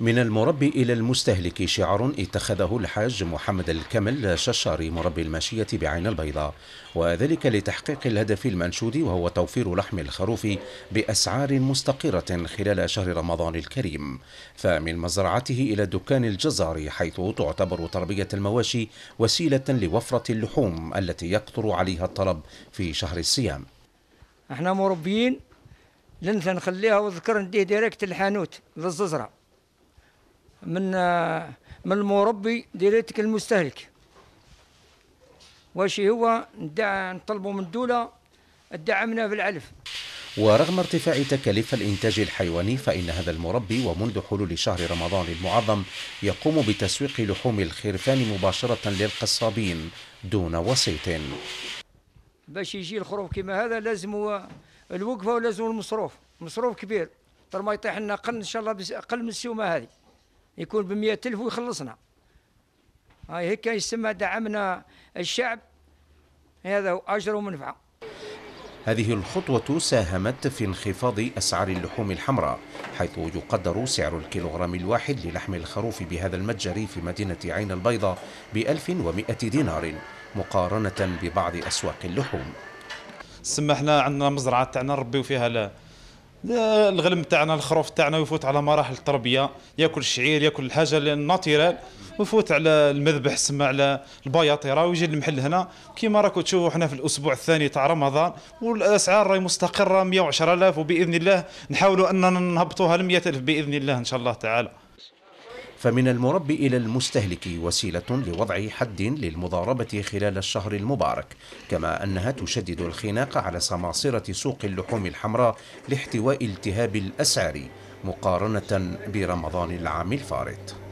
من المربي إلى المستهلك، شعار اتخذه الحاج محمد الكمل ششاري مربي الماشية بعين البيضاء، وذلك لتحقيق الهدف المنشود وهو توفير لحم الخروف بأسعار مستقرة خلال شهر رمضان الكريم. فمن مزرعته إلى دكان الجزار، حيث تعتبر تربية المواشي وسيلة لوفرة اللحوم التي يكثر عليها الطلب في شهر الصيام. احنا مربيين لنثى نخليها وذكر نديه ديريكت الحانوت للززرة، من المربي ديريكت المستهلك. واش هو نطلبوا من الدولة دعمنا في العلف. ورغم ارتفاع تكاليف الإنتاج الحيواني، فإن هذا المربي ومنذ حلول شهر رمضان المعظم يقوم بتسويق لحوم الخرفان مباشرة للقصابين دون وسيط. باش يجي الخروف كما هذا لازم الوقفه ولازم المصروف، مصروف كبير، ترى ما يطيح لنا قل ان شاء الله اقل من السومه هذه يكون ب100 ألف ويخلصنا. هاي هيك يسمى دعمنا الشعب، هذا اجر ومنفعه. هذه الخطوة ساهمت في انخفاض أسعار اللحوم الحمراء، حيث يقدر سعر الكيلوغرام الواحد للحم الخروف بهذا المتجر في مدينة عين البيضاء ب1100 دينار مقارنة ببعض أسواق اللحوم. سما احنا عندنا مزرعة تاعنا نربيو فيها الغلم تاعنا، الخروف تاعنا، ويفوت على مراحل التربية، ياكل الشعير، ياكل الحاجة الناتيرال، ويفوت على المذبح، سما على البياطيرة، ويجي للمحل هنا. كيما راكم تشوفوا احنا في الأسبوع الثاني تاع رمضان والأسعار راهي مستقرة 110 ألف، وبإذن الله نحاولوا أننا نهبطوها ل100 ألف بإذن الله إن شاء الله تعالى. فمن المربي إلى المستهلك وسيلة لوضع حد للمضاربة خلال الشهر المبارك، كما أنها تشدد الخناق على سماصرة سوق اللحوم الحمراء لاحتواء التهاب الأسعار مقارنة برمضان العام الفارط.